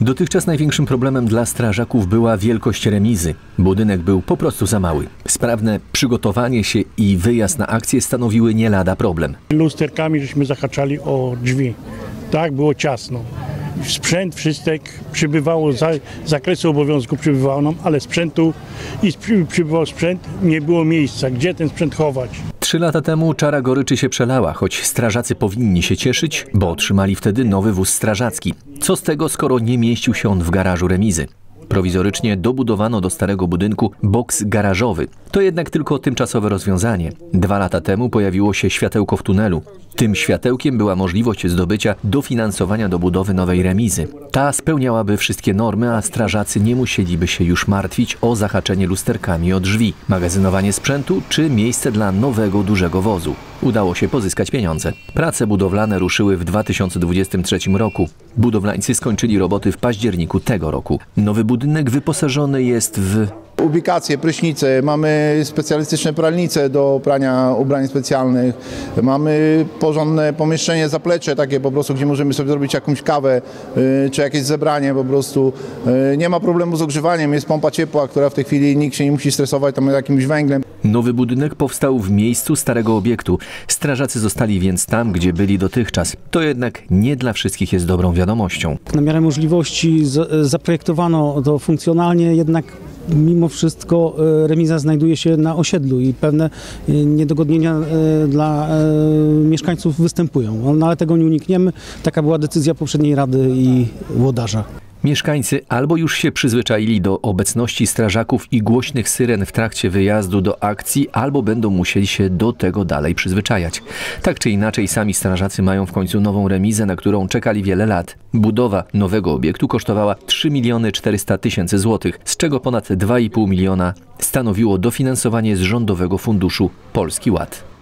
Dotychczas największym problemem dla strażaków była wielkość remizy. Budynek był po prostu za mały. Sprawne przygotowanie się i wyjazd na akcję stanowiły nie lada problem. Lusterkami żeśmy zahaczali o drzwi. Tak, było ciasno. Sprzęt wszystek przybywało, z zakresu obowiązku przybywało nam, ale sprzętu i przybywał sprzęt, nie było miejsca. Gdzie ten sprzęt chować? 3 lata temu czara goryczy się przelała, choć strażacy powinni się cieszyć, bo otrzymali wtedy nowy wóz strażacki. Co z tego, skoro nie mieścił się on w garażu remizy? Prowizorycznie dobudowano do starego budynku boks garażowy. To jednak tylko tymczasowe rozwiązanie. 2 lata temu pojawiło się światełko w tunelu. Tym światełkiem była możliwość zdobycia dofinansowania do budowy nowej remizy. Ta spełniałaby wszystkie normy, a strażacy nie musieliby się już martwić o zahaczenie lusterkami o drzwi, magazynowanie sprzętu czy miejsce dla nowego dużego wozu. Udało się pozyskać pieniądze. Prace budowlane ruszyły w 2023 roku. Budowlańcy skończyli roboty w październiku tego roku. Nowy budynek wyposażony jest w ubikacje, prysznice, mamy specjalistyczne pralnice do prania ubrań specjalnych, mamy porządne pomieszczenie, zaplecze takie po prostu, gdzie możemy sobie zrobić jakąś kawę czy jakieś zebranie po prostu. Nie ma problemu z ogrzewaniem, jest pompa ciepła, która w tej chwili nikt się nie musi stresować tam jakimś węglem. Nowy budynek powstał w miejscu starego obiektu. Strażacy zostali więc tam, gdzie byli dotychczas. To jednak nie dla wszystkich jest dobrą wiadomością. Na miarę możliwości zaprojektowano to funkcjonalnie, jednak mimo wszystko remiza znajduje się na osiedlu i pewne niedogodnienia dla mieszkańców występują. No ale tego nie unikniemy. Taka była decyzja poprzedniej rady i włodarza. Mieszkańcy albo już się przyzwyczaili do obecności strażaków i głośnych syren w trakcie wyjazdu do akcji, albo będą musieli się do tego dalej przyzwyczajać. Tak czy inaczej, sami strażacy mają w końcu nową remizę, na którą czekali wiele lat. Budowa nowego obiektu kosztowała 3 400 000 złotych, z czego ponad 2,5 miliona stanowiło dofinansowanie z Rządowego Funduszu Polski Ład.